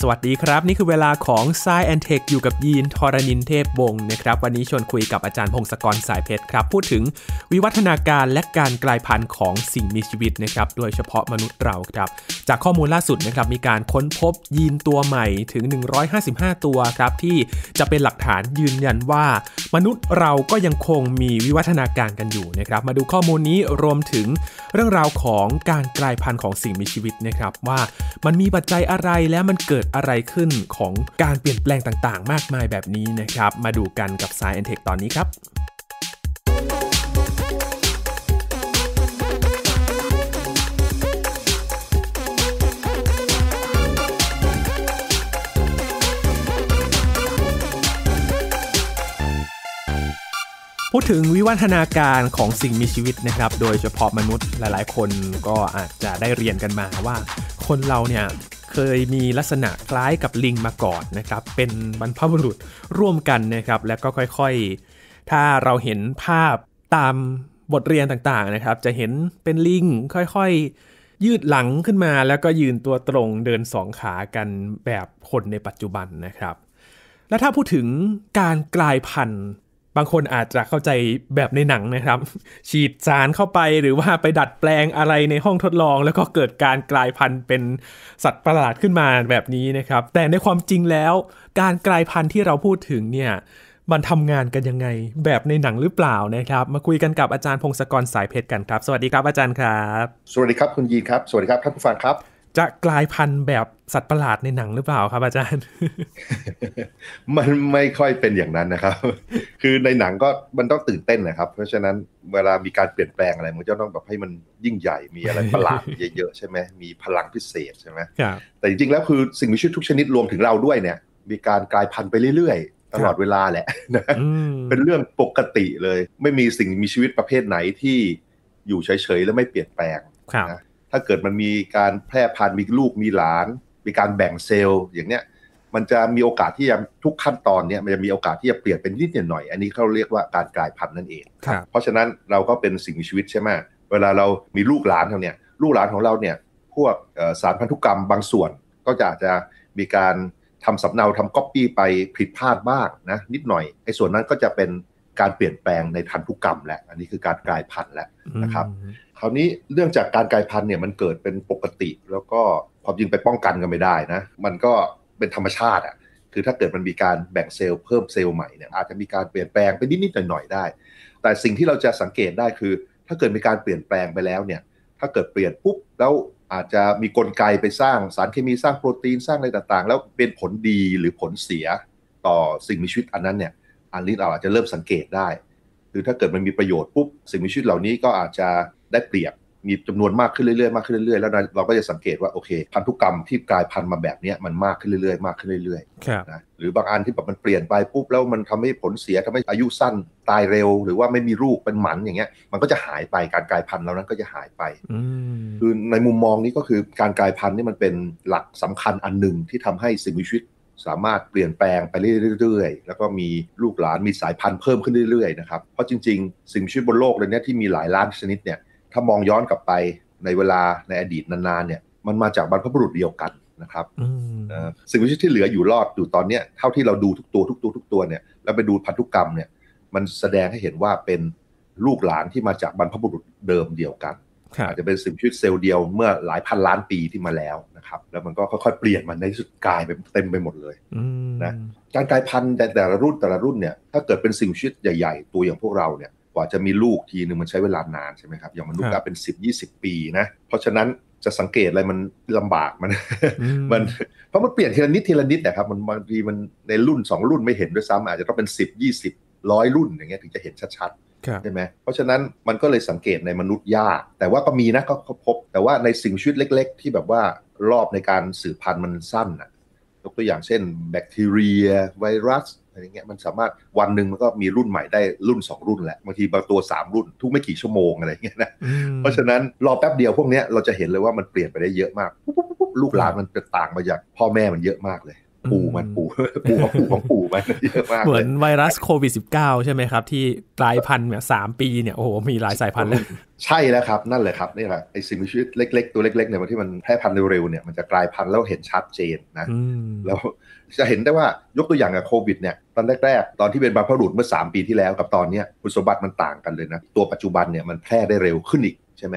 สวัสดีครับนี่คือเวลาของ Science and Tech อยู่กับยีนทรณินเทพวงศ์นะครับวันนี้ชวนคุยกับอาจารย์พงศกรสายเพชรครับพูดถึงวิวัฒนาการและการกลายพันธุ์ของสิ่งมีชีวิตนะครับโดยเฉพาะมนุษย์เราครับจากข้อมูลล่าสุดนะครับมีการค้นพบยีนตัวใหม่ถึง155ตัวครับที่จะเป็นหลักฐานยืนยันว่ามนุษย์เราก็ยังคงมีวิวัฒนาการกันอยู่นะครับมาดูข้อมูลนี้รวมถึงเรื่องราวของการกลายพันธุ์ของสิ่งมีชีวิตนะครับว่ามันมีปัจจัยอะไรและมันเกิดอะไรขึ้นของการเปลี่ยนแปลงต่างๆมากมายแบบนี้นะครับมาดูกันกับ Science and Tech ตอนนี้ครับพูดถึงวิวัฒนาการของสิ่งมีชีวิตนะครับโดยเฉพาะมนุษย์หลายๆคนก็อาจจะได้เรียนกันมาว่าคนเราเนี่ยเคยมีลักษณะคล้ายกับลิงมาก่อนนะครับเป็นบรรพบุรุษร่วมกันนะครับแล้วก็ค่อยๆถ้าเราเห็นภาพตามบทเรียนต่างๆนะครับจะเห็นเป็นลิงค่อยๆยืดหลังขึ้นมาแล้วก็ยืนตัวตรงเดินสองขากันแบบคนในปัจจุบันนะครับและถ้าพูดถึงการกลายพันธุ์บางคนอาจจะเข้าใจแบบในหนังนะครับฉีดสารเข้าไปหรือว่าไปดัดแปลงอะไรในห้องทดลองแล้วก็เกิดการกลายพันธุ์เป็นสัตว์ประหลาดขึ้นมาแบบนี้นะครับแต่ในความจริงแล้วการกลายพันธุ์ที่เราพูดถึงเนี่ยมันทำงานกันยังไงแบบในหนังหรือเปล่านะครับมาคุยกันกับอาจารย์พงศกรสายเพชรกันครับสวัสดีครับอาจารย์ครับสวัสดีครับคุณยีนครับสวัสดีครับท่านผู้ฟังครับจะกลายพันธุ์แบบสัตว์ประหลาดในหนังหรือเปล่าครับอาจารย์มันไม่ค่อยเป็นอย่างนั้นนะครับคือในหนังก็มันต้องตื่นเต้นนะครับเพราะฉะนั้นเวลามีการเปลี่ยนแปลงอะไรมันจะต้องแบบให้มันยิ่งใหญ่มีอะไรประหลาดเยอะๆใช่ไหมมีพลังพิเศษใช่ไหมแต่จริงๆแล้วคือสิ่งมีชีวิตทุกชนิดรวมถึงเราด้วยเนี่ยมีการกลายพันธุ์ไปเรื่อยๆตลอดเวลาแหละนะเป็นเรื่องปกติเลยไม่มีสิ่งมีชีวิตประเภทไหนที่อยู่เฉยๆและไม่เปลี่ยนแปลงนะถ้าเกิดมันมีการแพร่พันธุ์มีลูกมีหลานมีการแบ่งเซลล์อย่างเนี้ยมันจะมีโอกาสที่จะทุกขั้นตอนเนี้ยมันจะมีโอกาสที่จะเปลี่ยนเป็นนิดหน่อยอันนี้เขาเรียกว่าการกลายพันธุ์นั่นเองเพราะฉะนั้นเราก็เป็นสิ่งมีชีวิตใช่ไหมเวลาเรามีลูกหลานเราเนี่ยลูกหลานของเราเนี่ยพวกสารพันธุกรรมบางส่วนก็จะมีการทำสำเนาทำก๊อปปี้ไปผิดพลาดบ้างนะนิดหน่อยไอ้ส่วนนั้นก็จะเป็นการเปลี่ยนแปลงในพันธุกรรมแหละอันนี้คือการกลายพันธุ์แล้วนะครับคราวนี้เรื่องจากการกลายพันธุ์เนี่ยมันเกิดเป็นปกติแล้วก็ความจริงไปป้องกันกันไม่ได้นะมันก็เป็นธรรมชาติอ่ะคือถ้าเกิดมันมีการแบ่งเซลล์เพิ่มเซลล์ใหม่เนี่ยอาจจะมีการเปลี่ยนแปลงไปนิดๆหน่อยๆได้แต่สิ่งที่เราจะสังเกตได้คือถ้าเกิดมีการเปลี่ยนแปลงไปแล้วเนี่ยถ้าเกิดเปลี่ยนปุ๊บแล้วอาจจะมีกลไกไปสร้างสารเคมีสร้างโปรตีนสร้างอะไรต่างๆแล้วเป็นผลดีหรือผลเสียต่อสิ่งมีชีวิตอันนั้นเนี่ยอันนี้เราอาจจะเริ่มสังเกตได้คือถ้าเกิดมันมีประโยชน์ปุ๊บสิ่งมีชีวิตเหล่านี้ก็อาจจะได้เปรียบมีจำนวนมากขึ้นเรื่อยๆมากขึ้นเรื่อยๆแล้วเราก็จะสังเกตว่าโอเคพันธุกรรมที่กลายพันธุ์มาแบบนี้มันมากขึ้นเรื่อยๆมากขึ้นเรื่อยๆนะหรือบางอันที่แบบมันเปลี่ยนไปปุ๊บแล้วมันทำให้ผลเสียทำให้อายุสั้นตายเร็วหรือว่าไม่มีลูกเป็นหมันอย่างเงี้ยมันก็จะหายไปการกลายพันธุ์เหล่านั้นก็จะหายไปคือในมุมมองนี้ก็คือการกลายพันธุ์นี่มันเป็นหลักสำคัญอันหนึ่งที่ทำให้สิ่งมีชีวิตสามารถเปลี่ยนแปลงไปเรื่อยๆแล้วก็มีลูกหลานมีสายพันธุ์เพิ่มขึ้นเรื่อยๆนะครับเพราะจริงๆสิ่งมีชีวิตบนโลกเลยเนี่ยที่มีหลายล้านชนิดเนี่ยถ้ามองย้อนกลับไปในเวลาในอดีตนานๆเนี่ยมันมาจากบรรพบุรุษเดียวกันนะครับสิ่งมีชีวิตที่เหลืออยู่รอดอยู่ตอนเนี้ยเท่าที่เราดูทุกตัวเนี่ยแล้วไปดูพันธุกรรมเนี่ยมันแสดงให้เห็นว่าเป็นลูกหลานที่มาจากบรรพบุรุษเดิมเดียวกันอาจจะเป็นสิ่งมีชีวิตเซลล์เดียวเมื่อหลายพันล้านปีที่มาแล้วนะครับแล้วมันก็ค่อยๆเปลี่ยนมันในที่สุดกลายไปเต็มไปหมดเลยนะการกลายพันธุ์แต่ละรุ่นเนี่ยถ้าเกิดเป็นสิ่งมีชีวิตใหญ่ๆตัวอย่างพวกเราเนี่ยกว่าจะมีลูกทีนึงมันใช้เวลานานใช่ไหมครับอย่างมนุษย์ก็เป็น 10-20 ปีนะเพราะฉะนั้นจะสังเกตอะไรมันลำบากมันเพราะมันเปลี่ยนทีละนิดนะครับมันบางทีมันในรุ่น2รุ่นไม่เห็นด้วยซ้ำอาจจะต้องเป็น10 20 100รุ่นอย่างเงี้ยถึงจะเห็นชัดๆใช่ไหมเพราะฉะนั้นมันก็เลยสังเกตในมนุษย์ยากแต่ว่าก็มีนะก็พบแต่ว่าในสิ่งชีวิตเล็กๆที่แบบว่ารอบในการสืบพันธุ์มันสั้นนะยกตัวอย่างเช่นแบคทีเรียไวรัสอะไรเงี้ยมันสามารถวันหนึ่งมันก็มีรุ่นใหม่ได้รุ่น2รุ่นแหละบางทีบางตัว3รุ่นทุกไม่กี่ชั่วโมงอะไรเงี้ยนะเพราะฉะนั้นรอแป๊บเดียวพวกเนี้ยเราจะเห็นเลยว่ามันเปลี่ยนไปได้เยอะมากลูกหลานมันต่างมาจากพ่อแม่มันเยอะมากเลย ปู่มันเยอะมากเหมือนไวรัสโควิด -19 ใช่ไหมครับที่กลายพันธุ์เนี่ย3ปีเนี่ยโอ้โหมีหลายสายพันธุ์เลยใช่แล้วครับนั่นแหละครับนี่แหละไอ้สิ่งมีชีวิตเล็กๆตัวเล็กๆเนี่ยที่มันแพร่พันธุ์เร็วๆเนี่ยมันจะกลายพันธุ์แล้วเห็นชัดเจนนะแล้วจะเห็นได้ว่ายกตัวอย่างกับโควิดเนี่ยตอนแรกๆตอนที่เป็นบรรพบุรุษเมื่อ3ปีที่แล้วกับตอนเนี้ยคุณสมบัติมันต่างกันเลยนะตัวปัจจุบันเนี่ยมันแพร่ได้เร็วขึ้นอีกใช่ไหม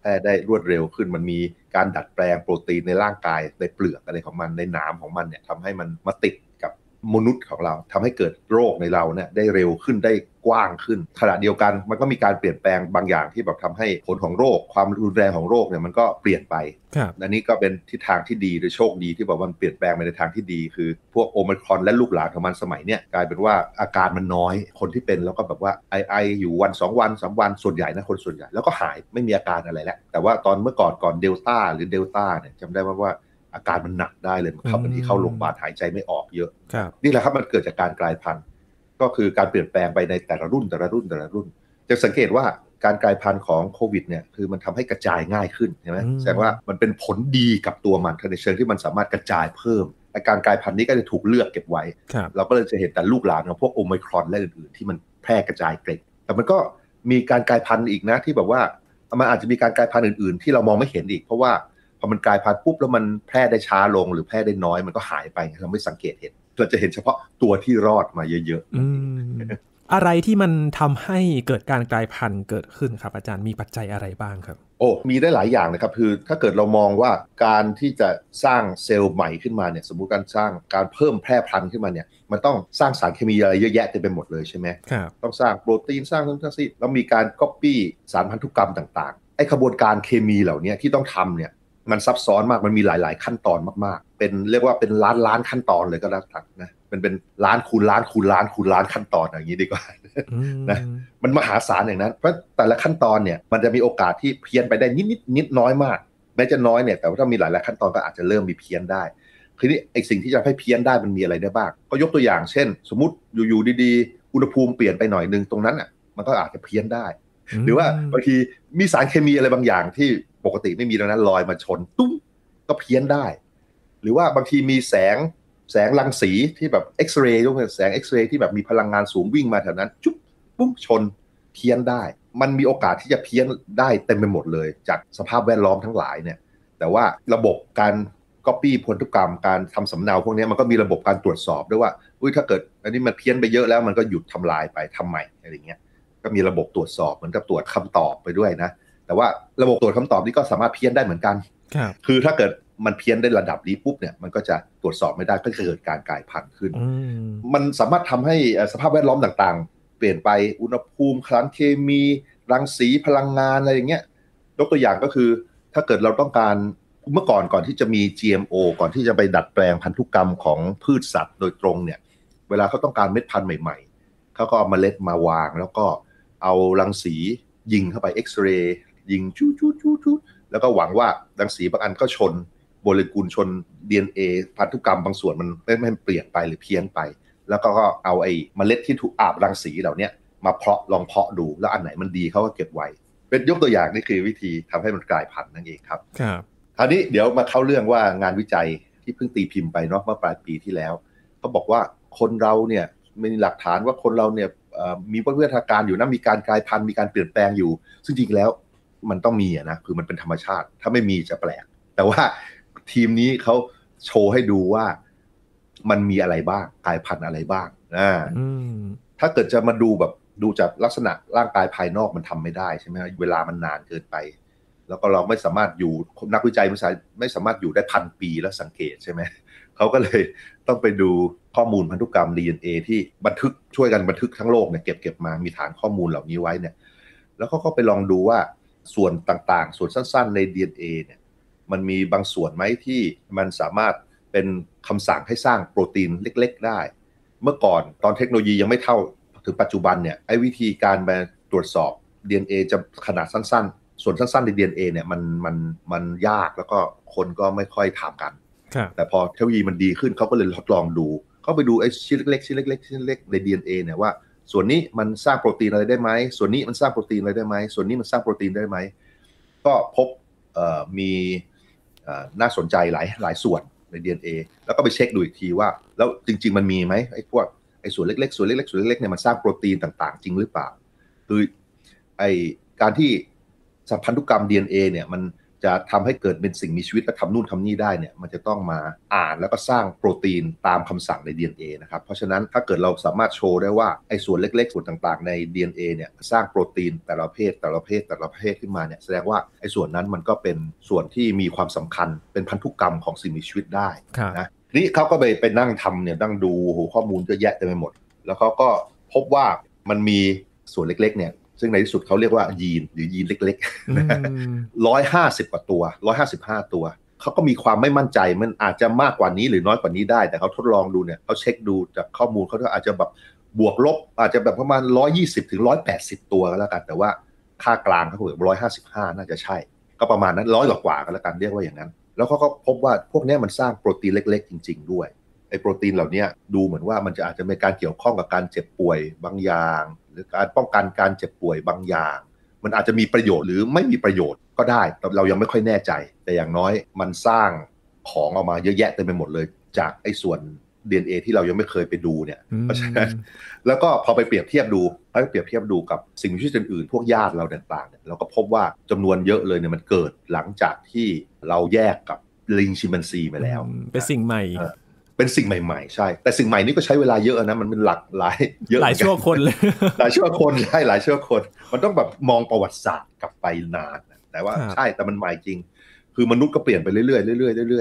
แพร่ได้รวดเร็วขึ้นมันมีการดัดแปลงโปรตีนในร่างกายในเปลือกอะไรของมันในหนามของมันเนี่ยทำให้มันมาติดกับมนุษย์ของเราทำให้เกิดโรคในเราเนี่ยได้เร็วขึ้นได้กว้างขึ้นขณะเดียวกันมันก็มีการเปลี่ยนแปลงบางอย่างที่แบบทำให้ผลของโรคความรุนแรงของโรคเนี่ยมันก็เปลี่ยนไปอันนี้ก็เป็นทิศทางที่ดีโดยโชคดีที่บอกว่ามันเปลี่ยนแปลงไปในทางที่ดีคือพวกโอไมครอนและลูกหลานของมันสมัยเนี่ยกลายเป็นว่าอาการมันน้อยคนที่เป็นแล้วก็แบบว่าไออยู่วัน2วัน3วันส่วนใหญ่นะคนส่วนใหญ่แล้วก็หายไม่มีอาการอะไรแล้วแต่ว่าตอนเมื่อก่อนเดลต้าหรือเดลต้าเนี่ยจำได้ว่าอาการมันหนักได้เลยมันเข้าบางทีเข้าโรงพยาบาลหายใจไม่ออกเยอะนี่แหละครับมันเกิดจากการกลายพันธุ์ก็คือการเปลี่ยนแปลงไปในแต่ละรุ่นจะสังเกตว่าการกลายพันธุ์ของโควิดเนี่ยคือมันทำให้กระจายง่ายขึ้นใช่ไหมแสดงว่ามันเป็นผลดีกับตัวมันในเชิงที่มันสามารถกระจายเพิ่มและการกลายพันธุ์นี้ก็จะถูกเลือกเก็บไว้เราก็เลยจะเห็นแต่ลูกหลานของพวกโอไมครอนและอื่นๆที่มันแพร่กระจายเกล็ดแต่มันก็มีการกลายพันธุ์อีกนะที่แบบว่ามันอาจจะมีการกลายพันธุ์อื่นๆที่เรามองไม่เห็นอีกเพราะว่าพอมันกลายพันธุ์ปุ๊บแล้วมันแพร่ได้ช้าลงหรือแพร่ได้น้อยมันก็หายไปเราไม่สังเกตเห็นเราจะเห็นเฉพาะตัวที่รอดมาเยอะๆ อะไรที่มันทำให้เกิดการกลายพันธุ์เกิดขึ้นครับอาจารย์มีปัจจัยอะไรบ้างครับโอ้มีได้หลายอย่างนะครับคือถ้าเกิดเรามองว่าการที่จะสร้างเซลล์ใหม่ขึ้นมาเนี่ยสมมุติการเพิ่มแพร่พันธุ์ขึ้นมาเนี่ยมันต้องสร้างสารเคมีอะไรเยอะแยะเต็มไปหมดเลยใช่ไหมต้องสร้างโปรตีนสร้างทั้งสิ้นแล้วมีการก๊อปปี้สารพันธุกรรมต่างๆไอ้ขบวนการเคมีเหล่านี้ที่ต้องทำเนี่ยมันซับซ้อนมากมันมีหลายๆขั้นตอนมากๆเป็นเรียกว่าเป็นล้านขั้นตอนเลยก็แล้วกันนะเป็นล้านคูณล้านคูณล้านคูณล้านขั้นตอนอย่างนี้ดีกว่านะมันมหาศาลอย่างนั้นเพราะแต่ละขั้นตอนเนี่ยมันจะมีโอกาสที่เพี้ยนไปได้นิดน้อยมากแม้จะน้อยเนี่ยแต่ว่าถ้ามีหลายๆขั้นตอนก็อาจจะเริ่มมีเพี้ยนได้คือนี่ไอ้สิ่งที่จะให้เพี้ยนได้มันมีอะไรได้บ้างก็ยกตัวอย่างเช่นสมมติอยู่ๆดีๆอุณหภูมิเปลี่ยนไปหน่อยนึงตรงนั้นอ่ะมันก็อาจจะเพี้ยนได้หรือว่าบางทีมีสารเคมีอะไรบางอย่างที่ปกติไม่มีแล้วนะลอยมาชนตุ้มก็เพี้ยนได้หรือว่าบางทีมีแสงรังสีที่แบบเอ็กซเรย์ด้วยแสงเอ็กซเรย์ที่แบบมีพลังงานสูงวิ่งมาแถวนั้นจุ๊บปุ๊บชนเพี้ยนได้มันมีโอกาสที่จะเพี้ยนได้เต็มไปหมดเลยจากสภาพแวดล้อมทั้งหลายเนี่ยแต่ว่าระบบการก๊อปปี้พันธุกรรมการทำสำเนาพวกนี้มันก็มีระบบการตรวจสอบด้วยว่าอุ้ยถ้าเกิดอันนี้มันเพี้ยนไปเยอะแล้วมันก็หยุดทำลายไปทำใหม่อะไรเงี้ยก็มีระบบตรวจสอบเหมือนกับตรวจคำตอบไปด้วยนะแต่ว่าระบบตรวจคำตอบนี่ก็สามารถเพี้ยนได้เหมือนกันคือถ้าเกิดมันเพี้ยนได้ระดับนี้ปุ๊บเนี่ยมันก็จะตรวจสอบไม่ได้ก็จะเกิดการกลายพันธุ์ขึ้นมันสามารถทำให้สภาพแวดล้อมต่างๆเปลี่ยนไปอุณหภูมิสารเคมีรังสีพลังงานอะไรอย่างเงี้ยยกตัวอย่างก็คือถ้าเกิดเราต้องการเมื่อก่อนที่จะมี GMO ก่อนที่จะไปดัดแปลงพันธุกรรมของพืชสัตว์โดยตรงเนี่ยเวลาเขาต้องการเม็ดพันธุ์ใหม่ๆเขาก็เอาเมล็ดมาวางแล้วก็เอารังสียิงเข้าไปเอ็กซเรย์ยิงจุ๊ดๆแล้วก็หวังว่ารังสีบางอันก็ชนโมเลกุลชน DNA พันธุกรรมบางส่วนมันไม่เปลี่ยนไปหรือเพี้ยนไปแล้วก็เอาไอ้เมล็ดที่ถูกอาบรังสีเหล่านี้มาเพาะลองเพาะดูแล้วอันไหนมันดีเขาก็เก็บไว้เป็นยกตัวอย่างนี่คือวิธีทำให้มันกลายพันธุ์นั่นเองครับคราวนี้เดี๋ยวมาเข้าเรื่องว่างานวิจัยที่เพิ่งตีพิมพ์ไปเนาะเมื่อปลายปีที่แล้วเขาบอกว่าคนเราเนี่ยมีหลักฐานว่าคนเราเนี่ยมีวิทยาการอยู่นะมีการกลายพันธุ์มีการเปลี่ยนแปลงอยู่ซึ่งจริงแล้วมันต้องมีนะคือมันเป็นธรรมชาติถ้าไม่มีจะแปลกแต่ว่าทีมนี้เขาโชว์ให้ดูว่ามันมีอะไรบ้างกลายพันธุ์อะไรบ้างถ้าเกิดจะมาดูแบบดูจากลักษณะร่างกายภายนอกมันทำไม่ได้ใช่ไหมเวลามันนานเกินไปแล้วก็เราไม่สามารถอยู่นักวิจัยไม่สามารถอยู่ได้พันปีแล้วสังเกตใช่ไหมเขาก็เลยต้องไปดูข้อมูลพันธุกรรม DNA ที่บันทึกช่วยกันบันทึกทั้งโลกเนี่ยเก็บมามีฐานข้อมูลเหล่านี้ไว้เนี่ยแล้วเขาก็ไปลองดูว่าส่วนต่างๆส่วนสั้นๆใน DNA เนี่ยมันมีบางส่วนไหมที่มันสามารถเป็นคำสั่งให้สร้างโปรตีนเล็กๆได้เมื่อก่อนตอนเทคโนโลยียังไม่เท่าถึงปัจจุบันเนี่ยไอ้วิธีการมาตรวจสอบ DNA จะขนาดสั้นๆส่วนสั้นๆใน DNA เนี่ยมันยากแล้วก็คนก็ไม่ค่อยทำกันแต่พอเทคโนโลยีมันดีขึ้นเขาก็เลยทดลองดูเขาไปดูไอ้ชิ้นเล็กใน DNA เนี่ยว่าส่วนนี้มันสร้างโปรตีนอะไรได้ไหมส่วนนี้มันสร้างโปรตีนอะไรได้ไหมส่วนนี้มันสร้างโปรตีนได้ไหมก็พบมีน่าสนใจหลายส่วน ใน DNA แล้วก็ไปเช็คดูอีกทีว่าแล้วจริงๆมันมีไหมไอ้พวกไอ้ส่วนเล็กๆส่วนเล็กๆส่วนเล็กๆเนี่ยมันสร้างโปรตีนต่างๆจริงหรือเปล่าคือไอ้การที่สัพพันธุกรรม DNA เนี่ยมันจะทำให้เกิดเป็นสิ่งมีชีวิตและทำนู่นทำนี่ได้เนี่ยมันจะต้องมาอ่านแล้วก็สร้างโปรตีนตามคำสั่งใน DNA นะครับเพราะฉะนั้นถ้าเกิดเราสามารถโชว์ได้ว่าไอ้ส่วนเล็กๆส่วนต่างๆใน DNA เนี่ยสร้างโปรตีนแต่ละประเภทแต่ละประเภทแต่ละประเภทขึ้นมาเนี่ยแสดงว่าไอ้ส่วนนั้นมันก็เป็นส่วนที่มีความสำคัญเป็นพันธุกรรมของสิ่งมีชีวิตได้นะนี่เขาก็ไปนั่งทำเนี่ยนั่งดูข้อมูลเยอะแยะเต็มไปหมดแล้วเขาก็พบว่ามันมีส่วนเล็กๆเนี่ยซึ่งในที่สุดเขาเรียกว่ายีนหรือยีนเล็กๆ155 ตัวเขาก็มีความไม่มั่นใจมันอาจจะมากกว่านี้หรือน้อยกว่านี้ได้แต่เขาทดลองดูเนี่ยเขาเช็คดูจากข้อมูลเขาอาจจะแบบบวกลบอาจจะแบบประมาณ120 ถึง 180ตัวก็แล้วกันแต่ว่าค่ากลางเขาบอก155น่าจะใช่ก็ประมาณนั้น100 กว่าก็แล้วกันเรียกว่าอย่างนั้นแล้วเขาก็พบว่าพวกนี้มันสร้างโปรตีนเล็กๆจริงๆด้วยไอ้โปรตีนเหล่านี้ดูเหมือนว่ามันจะอาจจะมีการเกี่ยวข้องกับการเจ็บป่วยบางอย่างหรือการป้องกันการเจ็บป่วยบางอย่างมันอาจจะมีประโยชน์หรือไม่มีประโยชน์ก็ได้แต่เรายังไม่ค่อยแน่ใจแต่อย่างน้อยมันสร้างของออกมาเยอะแยะเต็มไปหมดเลยจากไอ้ส่วน DNA ที่เรายังไม่เคยไปดูเนี่ยเพราะฉะนั้นแล้วก็พอไปเปรียบเทียบดูกับสิ่งมีชีวิตอื่นๆพวกญาติเราต่างๆเนี่ยเราก็พบว่าจำนวนเยอะเลยเนี่ยมันเกิดหลังจากที่เราแยกกับลิงชิมแปนซีไปแล้วเป็นสิ่งใหม่เป็นสิ่งใหม่ๆใช่แต่สิ่งใหม่นี้ก็ใช้เวลาเยอะนะมันเป็นหลักหลายเยอะหลายชั่วคนเลยหลายชั่วคนใช่หลายชั่วคนมันต้องแบบมองประวัติศาสตร์กลับไปนานแต่ว่าใช่แต่มันใหม่จริงคือมนุษย์ก็เปลี่ยนไปเรื่อ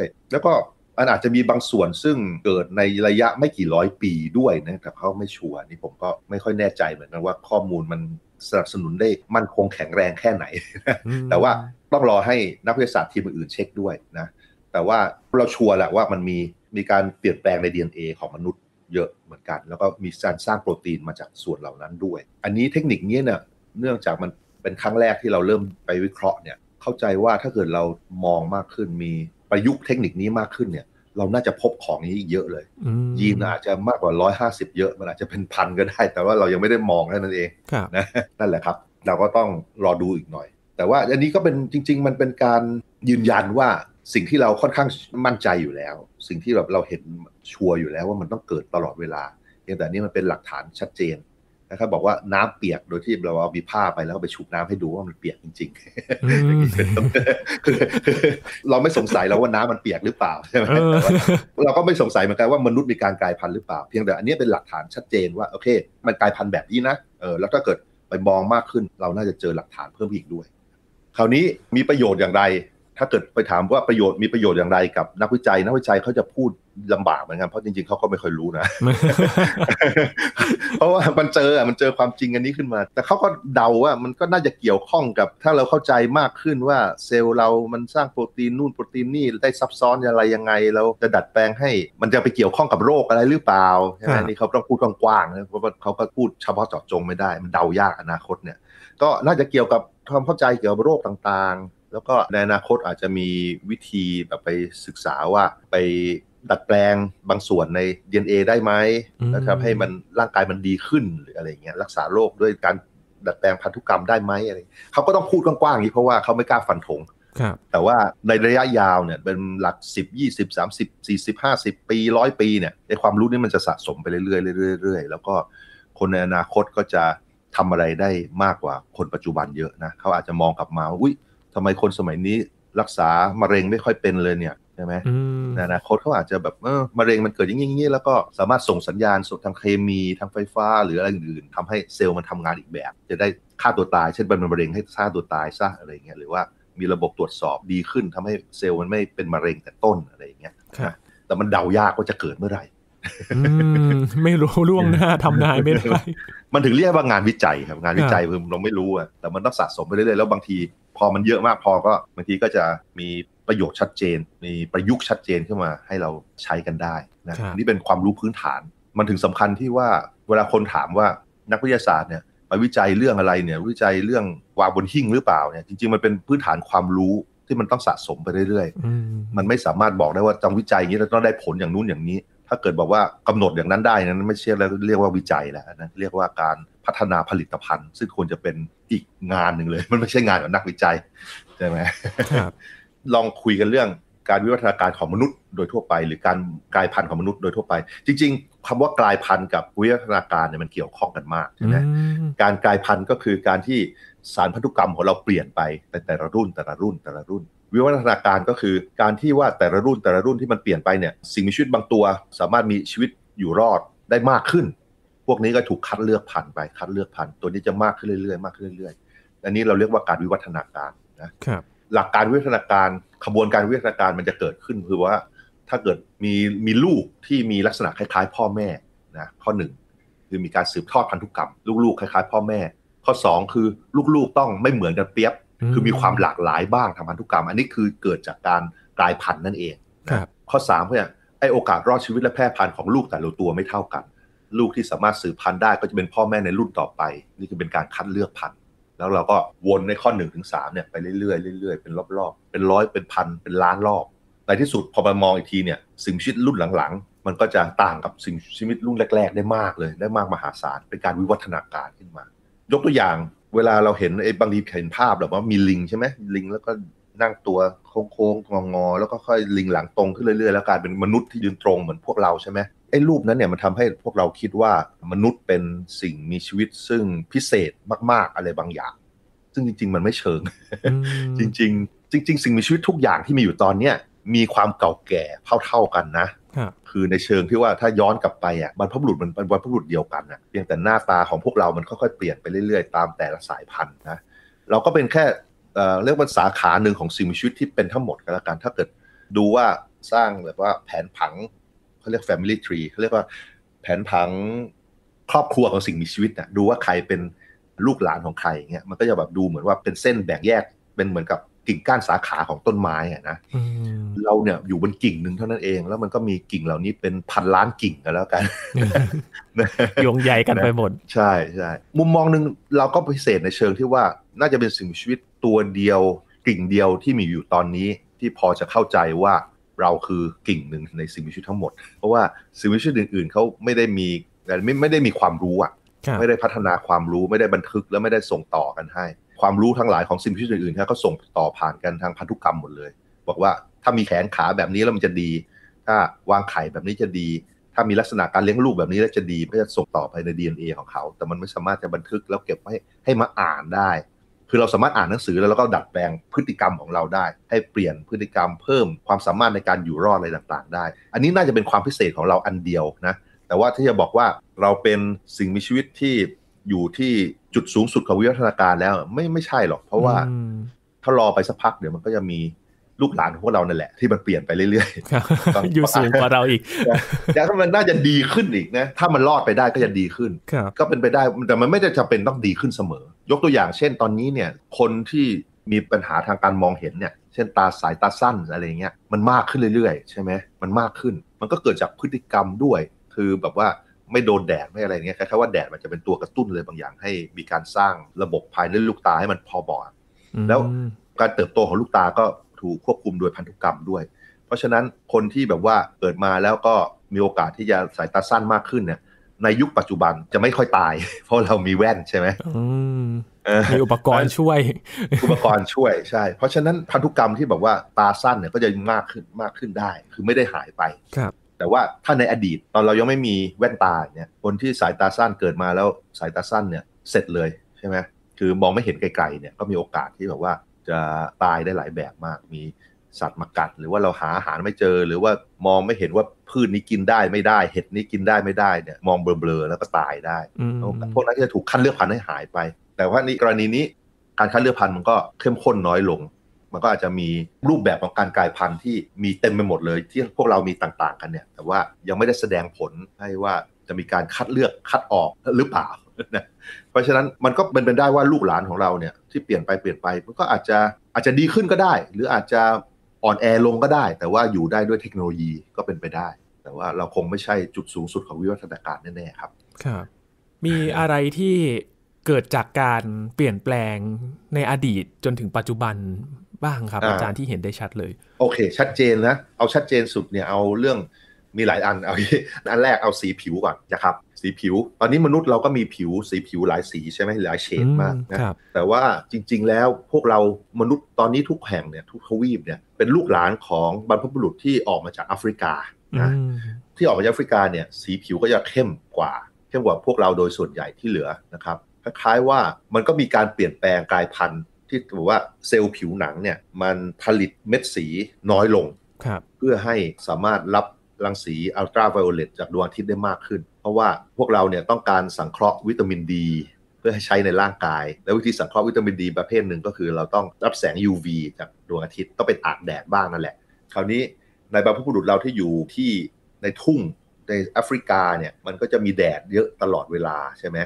ยๆแล้วก็มันอาจจะมีบางส่วนซึ่งเกิดในระยะไม่กี่ร้อยปีด้วยนะแต่เขาไม่ชัวร์นี่ผมก็ไม่ค่อยแน่ใจเหมือนกันว่าข้อมูลมันสนับสนุนได้มั่นคงแข็งแรงแค่ไหนแต่ว่าต้องรอให้นักวิทยาศาสตร์ทีมอื่นเช็คด้วยนะแต่ว่าเราชัวร์แหละว่ามันมีการเปลี่ยนแปลงใน DNA ของมนุษย์เยอะเหมือนกันแล้วก็มีการสร้างโปรตีนมาจากส่วนเหล่านั้นด้วยอันนี้เทคนิคนี้เนี่ยเนื่องจากมันเป็นครั้งแรกที่เราเริ่มไปวิเคราะห์เนี่ยเข้าใจว่าถ้าเกิดเรามองมากขึ้นมีประยุกต์เทคนิคนี้มากขึ้นเนี่ยเราน่าจะพบของนี้เยอะเลยยีนอาจจะมากกว่า150เยอะมันอาจจะเป็นพันก็ได้แต่ว่าเรายังไม่ได้มองแค่นั้นเองนะนั่นแหละครับเราก็ต้องรอดูอีกหน่อยแต่ว่าอันนี้ก็เป็นจริงๆมันเป็นการยืนยันว่าสิ่งที่เราค่อนข้างมั่นใจอยู่แล้วสิ่งที่แบบเราเห็นชัวร์อยู่แล้วว่ามันต้องเกิดตลอดเวลาแต่นี่มันเป็นหลักฐานชัดเจนนะครับบอกว่าน้ำเปียกโดยที่เราเอามีผ้าไปแล้วไปชุบน้ำให้ดูว่ามันเปียกจริงๆเราไม่สงสัยแล้วว่าน้ำมันเปียกหรือเปล่าใช่ไหมเราก็ไม่สงสัยเหมือนกันว่ามนุษย์มีการกลายพันธุ์หรือเปล่าเพียงแต่อันนี้เป็นหลักฐานชัดเจนว่าโอเคมันกลายพันธุ์แบบนี้นะแล้วถ้าเกิดไปมองมากขึ้นเราน่าจะเจอหลักฐานเพิ่มอีกด้วยคราวนี้มีประโยชน์อย่างไรถ้าเกิดไปถามว่าประโยชน์มีประโยชน์อย่างไรกับนักวิจัยเขาจะพูดลำบากเหมือนกันเพราะจริงๆเขาก็ไม่ค่อยรู้นะ เพราะว่ามันเจอความจริงอันนี้ขึ้นมาแต่เขาก็เดาว่ามันก็น่าจะเกี่ยวข้องกับถ้าเราเข้าใจมากขึ้นว่าเซลล์เรามันสร้างโปรตีนนู่นโปรตีนนี่ได้ซับซ้อนอะไรยังไงเราจะดัดแปลงให้มันจะไปเกี่ยวข้องกับโรคอะไรหรือเปล่าใช่ไหมนี่เขาต้องพูดกว้างๆนะเพราะว่าเขาก็พูดเฉพาะเจาะจงไม่ได้มันเดายากอนาคตเนี่ยก็น่าจะเกี่ยวกับความเข้าใจเกี่ยวกับโรคต่างๆแล้วก็ในอนาคตอาจจะมีวิธีแบบไปศึกษาว่าไปดัดแปลงบางส่วนใน DNA ได้ไหมนะครับให้มันร่างกายมันดีขึ้นหรืออะไรเงี้ยรักษาโรคด้วยการดัดแปลงพันธุกรรมได้ไหมอะไรเขาก็ต้องพูดกว้างๆอย่างนี้เพราะว่าเขาไม่กล้าฟันธงแต่ว่าในระยะยาวเนี่ยเป็นหลัก10, 20, 30, 40, 50 ปี 100 ปีเนี่ยไอ้ความรู้นี่มันจะสะสมไปเรื่อยๆแล้วก็คนในอนาคตก็จะทำอะไรได้มากกว่าคนปัจจุบันเยอะนะเขาอาจจะมองกลับมาว่าอุ้ยทำไมคนสมัยนี้รักษามะเร็งไม่ค่อยเป็นเลยเนี่ยใช่ไหมในอนาคตเขาอาจจะแบบมะเร็งมันเกิดอย่างนี้แล้วก็สามารถส่งสัญญาณทางเคมีทางไฟฟ้าหรืออะไรอื่นๆทำให้เซลล์มันทำงานอีกแบบจะได้ฆ่าตัวตายเช่นเป็นมะเร็งให้ฆ่าตัวตายซะอะไรเงี้ยหรือว่ามีระบบตรวจสอบดีขึ้นทำให้เซลล์มันไม่เป็นมะเร็งแต่ต้นอะไรเงี้ยแต่มันเดายากว่าจะเกิดเมื่อไหร่ไม่รู้ล่วงหน้าทำนายไม่ได้มันถึงเรียกว่างานวิจัยครับงานวิจัยเราไม่รู้อะแต่มันต้องสะสมไปเรื่อยๆแล้วบางทีพอมันเยอะมากพอก็บางทีก็จะมีประโยชน์ชัดเจนมีประยุกต์ชัดเจนขึ้นมาให้เราใช้กันได้นะนี่เป็นความรู้พื้นฐานมันถึงสำคัญที่ว่าเวลาคนถามว่านักวิทยาศาสตร์เนี่ยมาวิจัยเรื่องอะไรเนี่ยวิจัยเรื่องวางบนหิ้งหรือเปล่าเนี่ยจริงๆมันเป็นพื้นฐานความรู้ที่มันต้องสะสมไปเรื่อยๆมันไม่สามารถบอกได้ว่าจังวิจัยอย่างนี้เราต้องได้ผลอย่างนู้นอย่างนี้ถ้าเกิดบอกว่ากำหนดอย่างนั้นได้นั้นไม่ใช่แล้วเรียกว่าวิจัยแล้วนะเรียกว่าการพัฒนาผลิตภัณฑ์ซึ่งควรจะเป็นอีกงานหนึ่งเลยมันไม่ใช่งานของนักวิจัยใช่ไหมลองคุยกันเรื่อง การวิวัฒนาการของมนุษย์โดยทั่วไปหรือการกลายพันธุ์ของมนุษย์โดยทั่วไปจริงๆคำว่ากลายพันธุ์กับวิวัฒนาการเนี่ยมันเกี่ยวข้องกันมากใช่ไหมการกลายพันธุ์ก็คือการที่สารพันธุกรรมของเราเปลี่ยนไปแต่ละรุ่นวิวัฒนาการก็คือการที่ว่าแต่ละรุ่นที่มันเปลี่ยนไปเนี่ยสิ่งมีชีวิตบางตัวสามารถมีชีวิตอยู่รอดได้มากขึ้นพวกนี้ก็ถูกคัดเลือกพันธุ์ตัวนี้จะมากขึ้นเรื่อยๆอันนี้เราเรียกว่าการวิวัฒนาการนะครับหลักการวิวัฒนาการขบวนการวิวัฒนาการมันจะเกิดขึ้นคือว่าถ้าเกิดมีลูกที่มีลักษณะคล้ายๆพ่อแม่นะข้อ1คือมีการสืบทอดพันธุกรรมลูกๆคล้ายๆพ่อแม่ข้อ2คือลูกๆต้องไม่เหมือนกันเปียบคือมีความหลากหลายบ้างทางพันธุกรรมอันนี้คือเกิดจากการกลายพันธุ์นั่นเองข้อ3เนี่ยไอ้โอกาสรอดชีวิตและแพร่พันธุ์ของลูกแต่ละตัวไม่เท่ากันลูกที่สามารถสืบพันธุ์ได้ก็จะเป็นพ่อแม่ในรุ่นต่อไปนี่คือเป็นการคัดเลือกพันธุ์แล้วเราก็วนในข้อ1ถึง3เนี่ยไปเรื่อยๆเป็นรอบๆเป็นร้อยเป็นพันเป็นล้านรอบในที่สุดพอมามองอีกทีเนี่ยสิ่งชีวิตรุ่นหลังๆมันก็จะต่างกับสิ่งชีวิตรุ่นแรกๆได้มากเลยได้มากมหาศาลเป็นการวิวัฒนาการขึ้นมายกตัวอย่างเวลาเราเห็นไอ้บางทีเห็นภาพแบบว่ามีลิงใช่ไหมลิงแล้วก็นั่งตัวโค้งๆงอๆแล้วก็ค่อยลิงหลังตรงขึ้นเรื่อยๆแล้วกลายเป็นมนุษย์ที่ยืนตรงเหมือนพวกเราใช่ไหมไอ้รูปนั้นเนี่ยมันทำให้พวกเราคิดว่ามนุษย์เป็นสิ่งมีชีวิตซึ่งพิเศษมากๆอะไรบางอย่างซึ่งจริงๆมันไม่เชิง จริงสิ่งมีชีวิตทุกอย่างที่มีอยู่ตอนเนี้ยมีความเก่าแก่เท่ากันนะ คือในเชิงที่ว่าถ้าย้อนกลับไปอ่ะบรรพบุรุษมันเป็นบรรพบุรุษเดียวกันนะเพียงแต่หน้าตาของพวกเรามันค่อยๆเปลี่ยนไปเรื่อยๆตามแต่ละสายพันธุ์นะเราก็เป็นแค่เรียกว่าสาขาหนึ่งของสิ่งมีชีวิตที่เป็นทั้งหมดก็แล้วกันถ้าเกิดดูว่าสร้างแบบว่าแผนผังเขาเรียก family tree เขาเรียกว่าแผนผังครอบครัวของสิ่งมีชีวิตนะดูว่าใครเป็นลูกหลานของใครอย่างเงี้ยมันก็จะแบบดูเหมือนว่าเป็นเส้นแบ่งแยกเป็นเหมือนกับกิ่งก้านสาขาของต้นไม้อะนะ เราเนี่ยอยู่บนกิ่งหนึ่งเท่านั้นเองแล้วมันก็มีกิ่งเหล่านี้เป็นพันล้านกิ่งกันแล้วกัน โยงใยกันไปหมดใช่ใช่มุมมองนึงเราก็พิเศษในเชิงที่ว่าน่าจะเป็นสิ่งมีชีวิตตัวเดียวกิ่งเดียวที่มีอยู่ตอนนี้ที่พอจะเข้าใจว่าเราคือกิ่งหนึ่งในสิ่งมีชีวิตทั้งหมดเพราะว่าสิ่งมีชีวิตอื่นๆเขาไม่ได้มีความรู้อ่ะไม่ได้พัฒนาความรู้ไม่ได้บันทึกและไม่ได้ส่งต่อกันให้ความรู้ทั้งหลายของสิ่งมีชีวิตอื่นๆเขาส่งต่อผ่านกันทางพันธุกรรมหมดเลยบอกว่าถ้ามีแขนขาแบบนี้แล้วมันจะดีถ้าวางไข่แบบนี้จะดีถ้ามีลักษณะการเลี้ยงลูกแบบนี้แล้วจะดีก็จะส่งต่อไปใน DNA ของเขาแต่มันไม่สามารถจะบันทึกแล้วเก็บให้มาอ่านได้คือเราสามารถอ่านหนังสือแล้วก็ดัดแปลงพฤติกรรมของเราได้ให้เปลี่ยนพฤติกรรมเพิ่มความสามารถในการอยู่รอดอะไรต่างๆได้อันนี้น่าจะเป็นความพิเศษของเราอันเดียวนะแต่ว่าที่จะบอกว่าเราเป็นสิ่งมีชีวิตที่อยู่ที่จุดสูงสุดของวิวัฒนาการแล้วไม่ใช่หรอกเพราะว่าถ้ารอไปสักพักเดี๋ยวมันก็จะมีลูกหลานของพวกเรานั่นแหละที่มันเปลี่ยนไปเรื่อยๆอยู่สูงกว่าเราอีกแต่ถ้ามันน่าจะดีขึ้นอีกนะถ้ามันรอดไปได้ก็จะดีขึ้นก็เป็นไปได้แต่มันไม่ได้จำเป็นต้องดีขึ้นเสมอยกตัวอย่างเช่นตอนนี้เนี่ยคนที่มีปัญหาทางการมองเห็นเนี่ยเช่นสายตาสั้นอะไรเงี้ยมันมากขึ้นเรื่อยๆใช่ไหมมันมากขึ้นมันก็เกิดจากพฤติกรรมด้วยคือแบบว่าไม่โดนแดดไม่อะไรเงี้ยแค่ว่าแดดมันจะเป็นตัวกระตุ้นเลยบางอย่างให้มีการสร้างระบบภายในลูกตาให้มันพอบอดแล้วการเติบโตของลูกตาก็ถูกควบคุมโดยพันธุกรรมด้วยเพราะฉะนั้นคนที่แบบว่าเกิดมาแล้วก็มีโอกาสที่จะสายตาสั้นมากขึ้นเนี่ยในยุคปัจจุบันจะไม่ค่อยตายเพราะเรามีแว่นใช่ไหมมีอุปกรณ์ช่วยใช่เพราะฉะนั้นพันธุกรรมที่แบบว่าตาสั้นเนี่ยก็จะมากขึ้นได้คือไม่ได้หายไปแต่ว่าถ้าในอดีตตอนเรายังไม่มีแว่นตาเนี่ยคนที่สายตาสั้นเกิดมาแล้วสายตาสั้นเนี่ยเสร็จเลยใช่ไหมคือมองไม่เห็นไกลๆเนี่ยก็มีโอกาสที่แบบว่าจะตายได้หลายแบบมากมีสัตว์มากัดหรือว่าเราหาอาหารไม่เจอหรือว่ามองไม่เห็นว่าพืชนี้กินได้ไม่ได้เห็ดนี้กินได้ไม่ได้เนี่ยมองเบลอๆแล้วก็ตายได้พวกนั้นจะถูกคัดเลือกพันธุ์ให้หายไปแต่ว่าในกรณีนี้การคัดเลือกพันธุ์มันก็เข้มข้นน้อยลงมันก็อาจจะมีรูปแบบของการกลายพันธุ์ที่มีเต็มไปหมดเลยที่พวกเรามีต่างๆกันเนี่ยแต่ว่ายังไม่ได้แสดงผลให้ว่าจะมีการคัดเลือกคัดออกหรือเปล่านะเพราะฉะนั้นมันก็เป็นไปได้ว่าลูกหลานของเราเนี่ยที่เปลี่ยนไปมันก็อาจจะดีขึ้นก็ได้หรืออาจจะอ่อนแอลงก็ได้แต่ว่าอยู่ได้ด้วยเทคโนโลยีก็เป็นไปได้แต่ว่าเราคงไม่ใช่จุดสูงสุดของวิวัฒนาการแน่ๆครับครับมีอะไรที่เกิดจากการเปลี่ยนแปลงในอดีตจนถึงปัจจุบันบ้างครับอาจารย์ที่เห็นได้ชัดเลยโอเคชัดเจนนะเอาชัดเจนสุดเนี่ยเอาเรื่อง มีหลายอันเอาอันแรกเอาสีผิวก่อนนะครับสีผิวตอนนี้มนุษย์เราก็มีผิวสีผิวหลายสีใช่ไหมหลายเฉดมากนะแต่ว่าจริงๆแล้วพวกเรามนุษย์ตอนนี้ทุกแห่งเนี่ยทุกทวีปเนี่ยเป็นลูกหลานของบรรพบุรุษที่ออกมาจากแอฟริกานะที่ออกมาจากแอฟริกาเนี่ยสีผิวก็จะเข้มกว่าพวกเราโดยส่วนใหญ่ที่เหลือนะครับคล้ายๆว่ามันก็มีการเปลี่ยนแปลงกลายพันธุ์ที่บอกว่าเซลล์ผิวหนังเนี่ยมันผลิตเม็ดสีน้อยลงเพื่อให้สามารถรับรังสีอัลตราไวโอเลตจากดวงอาทิตย์ได้มากขึ้นเพราะว่าพวกเราเนี่ยต้องการสังเคราะห์วิตามินดีเพื่อให้ใช้ในร่างกายและวิธีสังเคราะห์วิตามินดีประเภทหนึ่งก็คือเราต้องรับแสง UV จากดวงอาทิตย์ต้องไปตากแดดบ้างนั่นแหละคราวนี้ในบรรพบุรุษเราที่อยู่ที่ในทุ่งในแอฟริกาเนี่ยมันก็จะมีแดดเยอะตลอดเวลาใช่ไหม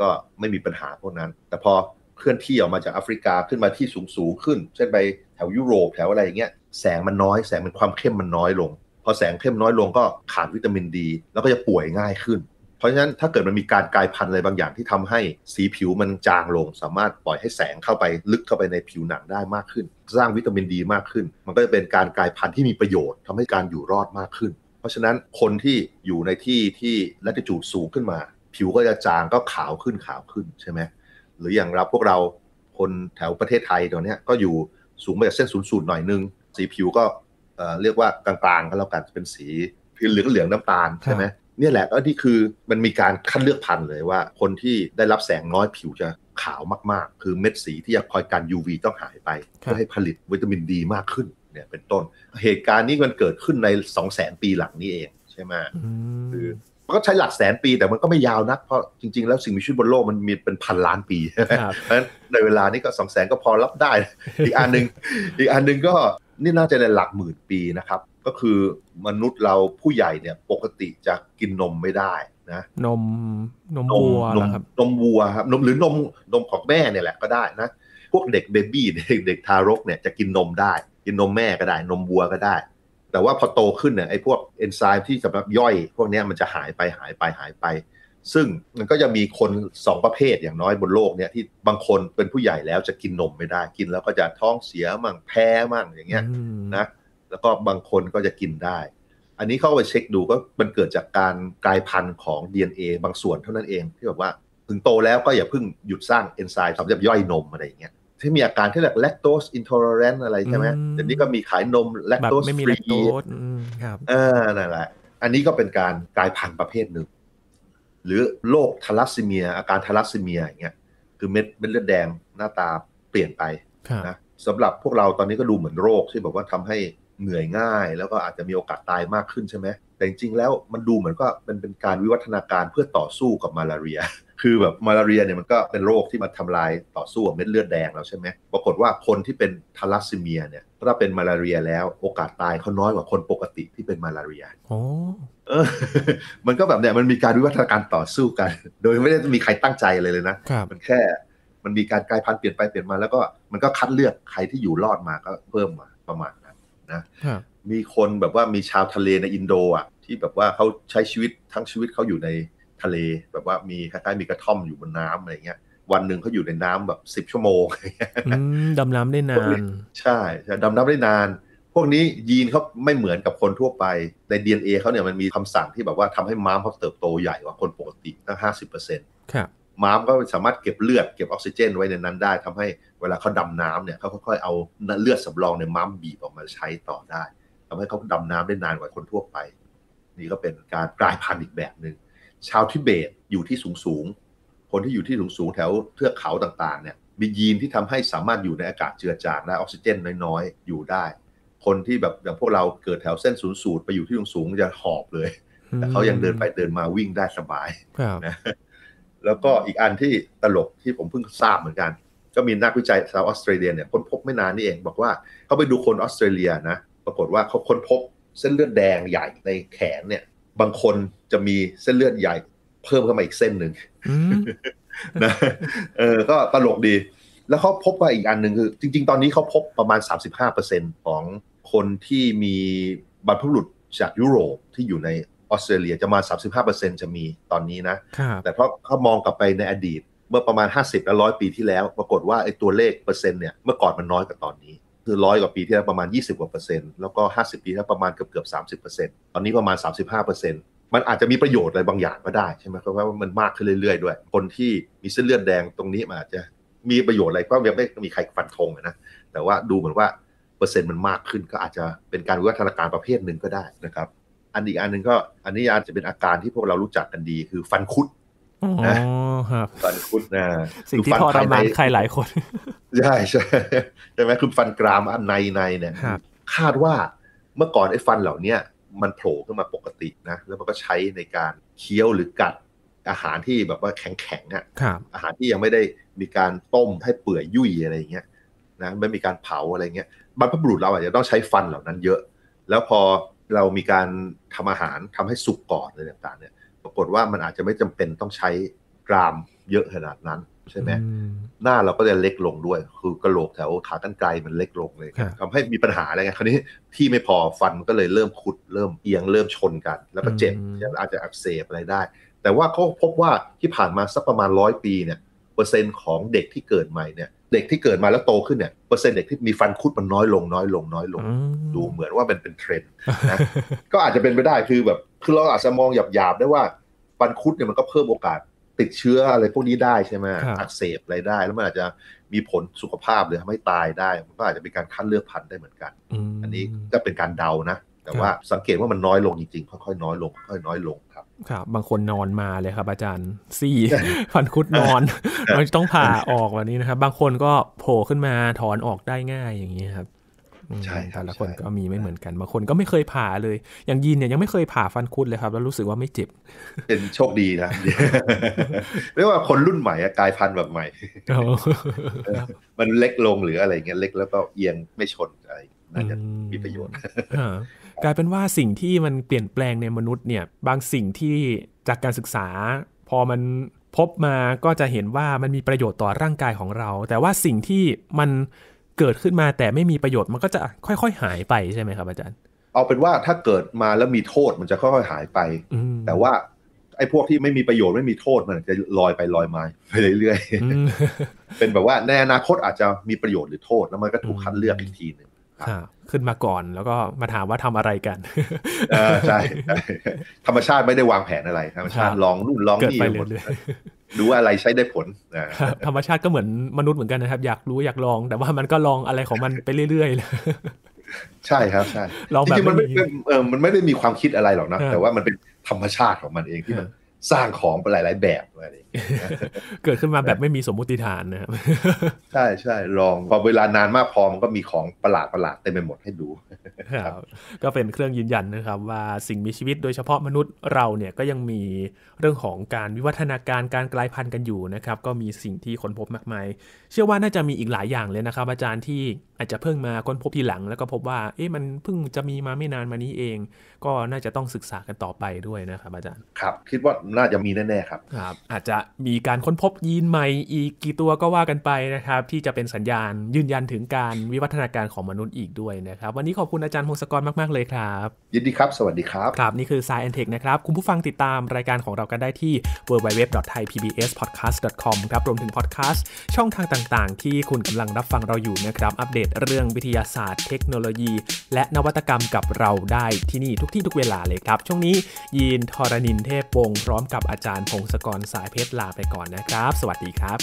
ก็ไม่มีปัญหาพวกนั้นแต่พอเคลื่อนที่ออกมาจากแอฟริกาขึ้นมาที่สูงขึ้นเช่นไปแถวยุโรปแถวอะไรอย่างเงี้ยแสงมันน้อยแสงมันความเข้มมันน้อยลงพอแสงเข้มน้อยลงก็ขาดวิตามินดีแล้วก็จะป่วยง่ายขึ้นเพราะฉะนั้นถ้าเกิดมันมีการกลายพันธุ์อะไรบางอย่างที่ทำให้สีผิวมันจางลงสามารถปล่อยให้แสงเข้าไปลึกเข้าไปในผิวหนังได้มากขึ้นสร้างวิตามินดีมากขึ้นมันก็จะเป็นการกลายพันธุ์ที่มีประโยชน์ทำให้การอยู่รอดมากขึ้นเพราะฉะนั้นคนที่อยู่ในที่ที่ลัติจูดสูงขึ้นมาผิวก็จะจางก็ขาวขึ้นใช่ไหมหรืออย่างเราพวกเราคนแถวประเทศไทยตอนนี้ก็อยู่สูงไปจากเส้นศูนย์สูตรหน่อยนึงสีผิวก็เรียกว่ากลางๆก็แล้วกันเป็นสีผิวเหลืองน้ำตาลใช่ไหมนี่แหละก็ที่คือมันมีการคัดเลือกพันธุ์เลยว่าคนที่ได้รับแสงน้อยผิวจะขาวมากๆคือเม็ดสีที่จะคอยกัน UV ต้องหายไปเพื่อให้ผลิตวิตามินดีมากขึ้นเนี่ยเป็นต้นเหตุการณ์นี้มันเกิดขึ้นใน 200,000 ปีหลังนี้เองใช่ไหมคือมันก็ใช้หลักแสนปีแต่มันก็ไม่ยาวนักเพราะจริงๆแล้วสิ่งมีชีวิตบนโลกมันมีเป็นพันล้านปีเพราะฉะนั้นในเวลานี้ก็ 200,000 ก็พอรับได้อีกอันนึงก็นี่น่าจะในหลักหมื่นปีนะครับก็คือมนุษย์เราผู้ใหญ่เนี่ยปกติจะกินนมไม่ได้นะนมวัวนะครับนมวัวครับนมหรือนมของแม่เนี่ยแหละก็ได้นะพวกเด็กเบบี้เด็กทารกเนี่ยจะกินนมได้กินนมแม่ก็ได้นมวัวก็ได้แต่ว่าพอโตขึ้นเนี่ยไอ้พวกเอนไซม์ที่สำหรับย่อยพวกนี้มันจะหายไปซึ่งมันก็จะมีคน2ประเภทอย่างน้อยบนโลกเนี่ยที่บางคนเป็นผู้ใหญ่แล้วจะกินนมไม่ได้กินแล้วก็จะท้องเสียมั่งแพ้มั่งอย่างเงี้ยนะแล้วก็บางคนก็จะกินได้อันนี้เข้าไปเช็คดูก็มันเกิดจากการกลายพันธุ์ของ DNA บางส่วนเท่านั้นเองที่แบบว่าถึงโตแล้วก็อย่าเพิ่งหยุดสร้างเอนไซม์สำหรับย่อยนมอะไรอย่างเงี้ยที่มีอาการที่เรียก lactose intolerant อะไรใช่ไหมเดี๋ยวนี้ก็มีขายนม lactose free นั่นแหละอันนี้ก็เป็นการกลายพันธุ์ประเภทหนึ่งหรือโรคทาลัสซีเมียอาการทาลัสซีเมียอย่างเงี้ยคือเม็ดเลือดแดงหน้าตาเปลี่ยนไปนะสำหรับพวกเราตอนนี้ก็ดูเหมือนโรคที่แบบว่าทำให้เหนื่อยง่ายแล้วก็อาจจะมีโอกาสตายมากขึ้นใช่ไหมแต่จริงๆแล้วมันดูเหมือนก็เป็นการวิวัฒนาการเพื่อต่อสู้กับมาลาเรียคือแบบมาลาเรียเนี่ยมันก็เป็นโรคที่มันทำลายต่อสู้กับเม็ดเลือดแดงแล้วใช่ไหมปรากฏว่าคนที่เป็นทาลัสซีเมียเนี่ยถ้าเป็นมาลาเรียแล้วโอกาสตายเขาน้อยกว่าคนปกติที่เป็นมาลาเรียมันก็แบบเนี่ยมันมีการวิวัฒนาการต่อสู้กันโดยไม่ได้มีใครตั้งใจเลยนะมันแค่มันมีการกลายพันธุ์เปลี่ยนไปเปลี่ยนมาแล้วก็มันก็คัดเลือกใครที่อยู่รอดมาก็เพิ่มมาประมาณนั้นนะมีคนแบบว่ามีชาวทะเลในอินโดอ่ะที่แบบว่าเขาใช้ชีวิตทั้งชีวิตเขาอยู่ในทะเลแบบว่ามีคล้ายๆมีกระท่อมอยู่บนน้ำอะไรเงี้ยวันหนึ่งเขาอยู่ในน้ำแบบ10ชั่วโมงดำน้ำได้นานใช่ดำน้ำได้นานพวกนี้ยีนเขาไม่เหมือนกับคนทั่วไปใน DNA เขาเนี่ยมันมีคำสั่งที่แบบว่าทำให้ม้ามเขาเติบโตใหญ่กว่าคนปกติตั้ง 50% ครับม้ามก็สามารถเก็บเลือดเก็บออกซิเจนไว้ในนั้นได้ทำให้เวลาเขาดำน้ำเนี่ยเขาค่อยๆเอาเลือดสำรองในม้ามบีบออกมาใช้ต่อได้ทำให้เขาดำน้ำได้นานกว่าคนทั่วไปนี่ก็เป็นการกลายพันธุ์อีกแบบนึงชาวทิเบตอยู่ที่สูงๆคนที่อยู่ที่สูงๆแถวเทือกเขาต่างๆเนี่ยมียีนที่ทำให้สามารถอยู่ในอากาศเจือจางและออกซิเจนน้อยๆอยู่ได้คนที่แบบอย่างพวกเราเกิดแถวเส้นศูนย์สูตรไปอยู่ที่สูงๆจะหอบเลยแต่เขายังเดินไปเดินมาวิ่งได้สบายนะแล้วก็อีกอันที่ตลกที่ผมเพิ่งทราบเหมือนกันก็มีนักวิจัยชาวออสเตรเลียเนี่ยค้นพบไม่นานนี่เองบอกว่าเขาไปดูคนออสเตรเลียนะปรากฏว่าเขาค้นพบเส้นเลือดแดงใหญ่ในแขนเนี่ยบางคนจะมีเส้นเลือดใหญ่เพิ่มเข้ามาอีกเส้นหนึ่งนะก็ตลกดีแล้วเขาพบว่าอีกอันหนึ่งคือจริงๆตอนนี้เขาพบประมาณ 35% ของคนที่มีบรรพบุรุษจากยุโรปที่อยู่ในออสเตรเลียจะมา 35% จะมีตอนนี้นะแต่เพราะเขามองกลับไปในอดีตเมื่อประมาณ50และ100ปีที่แล้วปรากฏว่าไอ้ตัวเลขเปอร์เซ็นต์เนี่ยเมื่อก่อนมันน้อยกว่าตอนนี้ คือ100 กว่าปีที่แล้วประมาณ20% กว่าแล้วก็50 ปีที่แล้วประมาณเกือบ 30% ตอนนี้ประมาณ 35%มันอาจจะมีประโยชน์อะไรบางอย่างก็ได้ใช่ไหมเพราะว่ามันมากขึ้นเรื่อยๆด้วยคนที่มีเส้นเลือดแดงตรงนี้มันอาจจะมีประโยชน์อะไรก็ยังไม่มีใครฟันธงนะแต่ว่าดูเหมือนว่าเปอร์เซ็นต์มันมากขึ้นก็อาจจะเป็นการวิวัฒนาการประเภทหนึ่งก็ได้นะครับอันอีกอันหนึ่งก็อันนี้อาจจะเป็นอาการที่พวกเรารู้จักกันดีคือฟันคุดนะฟันคุดนะสิ่งที่ทรมานใครหลายคนใช่ใช่ใช่ไหมคือฟันกรามอันในเนี่ยคาดว่าเมื่อก่อนไอ้ฟันเหล่านี้มันโผล่ขึ้นมาปกตินะแล้วมันก็ใช้ในการเคี้ยวหรือกัดอาหารที่แบบว่าแข็งๆอ่ะอาหารที่ยังไม่ได้มีการต้มให้เปื่อยยุ่ยอะไรอย่างเงี้ยนะไม่มีการเผาอะไรเงี้ยบรรพบุรุษเราอาจจะต้องใช้ฟันเหล่านั้นเยอะแล้วพอเรามีการทำอาหารทำให้สุกก่อนอะไรต่างๆเนี่ยปรากฏว่ามันอาจจะไม่จำเป็นต้องใช้กรามเยอะขนาดนั้นใช่ไหมหน้าเราก็จะเล็กลงด้วยคือกระโหลกแถวขากรรไกรมันเล็กลงเลยทำให้มีปัญหาอะไรไงคราวนี้ที่ไม่พอฟันก็เลยเริ่มขุดเริ่มเอียงเริ่มชนกันแล้วก็เจ็บอาจจะอักเสบอะไรได้แต่ว่าเขาพบว่าที่ผ่านมาสักประมาณ100 ปีเนี่ยเปอร์เซ็นต์ของเด็กที่เกิดใหม่เนี่ยเด็กที่เกิดมาแล้วโตขึ้นเนี่ยเปอร์เซ็นต์เด็กที่มีฟันคุดมันน้อยลงดูเหมือนว่ามันเป็นเทรนด์นะก็อาจจะเป็นไปได้คือแบบคือเราอาจจะมองหยาบๆได้ว่าฟันคุดเนี่ยมันก็เพิ่มโอกาสติดเชื้ออะไรพวกนี้ได้ใช่ไหมอักเสบอะไรได้แล้วมันอาจจะมีผลสุขภาพหรือทำให้ตายได้มันก็อาจจะเป็นการคัดเลือกพันธุ์ได้เหมือนกันอันนี้ก็เป็นการเดานะแต่ว่าสังเกตว่ามันน้อยลงจริงๆค่อยๆน้อยลงค่อยๆน้อยลงครับครับบางคนนอนมาเลยครับอาจารย์ซี่ฟันคุดนอนมันต้องผ่าออกแบบนี้นะครับบางคนก็โผล่ขึ้นมาถอนออกได้ง่ายอย่างนี้ครับใช่ครับแต่ละคนก็มีไม่เหมือนกันบางคนก็ไม่เคยผ่าเลยอย่างยีนเนี่ยยังไม่เคยผ่าฟันคุดเลยครับแล้วรู้สึกว่าไม่เจ็บเป็นโชคดีนะเรียกว่าคนรุ่นใหม่กลายพันธุ์แบบใหม่มันเล็กลงหรืออะไรเงี้ยเล็กแล้วก็เอียงไม่ชนอะไรน่าจะมีประโยชน์กลายเป็นว่าสิ่งที่มันเปลี่ยนแปลงในมนุษย์เนี่ยบางสิ่งที่จากการศึกษาพอมันพบมาก็จะเห็นว่ามันมีประโยชน์ต่อร่างกายของเราแต่ว่าสิ่งที่มันเกิดขึ้นมาแต่ไม่มีประโยชน์มันก็จะค่อยๆหายไปใช่ไหมครับอาจารย์เอาเป็นว่าถ้าเกิดมาแล้วมีโทษมันจะค่อยๆหายไปแต่ว่าไอ้พวกที่ไม่มีประโยชน์ไม่มีโทษมันจะลอยไปลอยมาไปเรื่อยๆเป็นแบบว่าในอนาคตอาจจะมีประโยชน์หรือโทษแล้วมันก็ถูกคัดเลือกอีกทีนึงขึ้นมาก่อนแล้วก็มาถามว่าทำอะไรกันใช่ธรรมชาติไม่ได้วางแผนอะไรธรรมชาติลองนู่นลองนี่หมดดูอะไรใช้ได้ผลธรรมชาติก็เหมือนมนุษย์เหมือนกันนะครับอยากรู้อยากลองแต่ว่ามันก็ลองอะไรของมันไปเรื่อยๆใช่ครับใช่จริงๆมันไม่ได้มีความคิดอะไรหรอกนะแต่ว่ามันเป็นธรรมชาติของมันเองที่มันสร้างของไปหลายๆแบบอะไรอย่างเงี้ยเกิดขึ้นมาแบบไม่มีสมมติฐานนะครับใช่ใช่ลองพอเวลานานมากพอมันก็มีของประหลาดประหลาดเต็มไปหมดให้ดูครับก็เป็นเครื่องยืนยันนะครับว่าสิ่งมีชีวิตโดยเฉพาะมนุษย์เราเนี่ยก็ยังมีเรื่องของการวิวัฒนาการการกลายพันธุ์กันอยู่นะครับก็มีสิ่งที่ค้นพบมากมายเชื่อว่าน่าจะมีอีกหลายอย่างเลยนะครับอาจารย์ที่อาจจะเพิ่งมาค้นพบทีหลังแล้วก็พบว่าเอ๊ะมันเพิ่งจะมีมาไม่นานมานี้เองก็น่าจะต้องศึกษากันต่อไปด้วยนะครับอาจารย์ครับคิดว่าน่าจะมีแน่ๆครับครับอาจจะมีการค้นพบยีนใหม่อีกกี่ตัวก็ว่ากันไปนะครับที่จะเป็นสัญญาณยืนยันถึงการวิวัฒนาการของมนุษย์อีกด้วยนะครับวันนี้ขอบคุณอาจารย์พงศกรมากๆเลยครับยินดีครับสวัสดีครับครับนี่คือ Science and Tech นะครับคุณผู้ฟังติดตามรายการของเรากันได้ที่ www.thaipbspodcast.com ครับรวมถึงพอดแคสต์ช่องทางต่างๆที่คุณกำลังรับฟังเราอยู่นะครับอัปเดตเรื่องวิทยาศาสตร์เทคโนโลยีและนวัตกรรมกับเราได้ที่นี่ทุกที่ทุกเวลาเลยครับช่วงนี้ยีน ธรณินทร์ เทพวงศ์พร้อมกับอาจารย์พงศกรสายเพชรลาไปก่อนนะครับสวัสดีครับ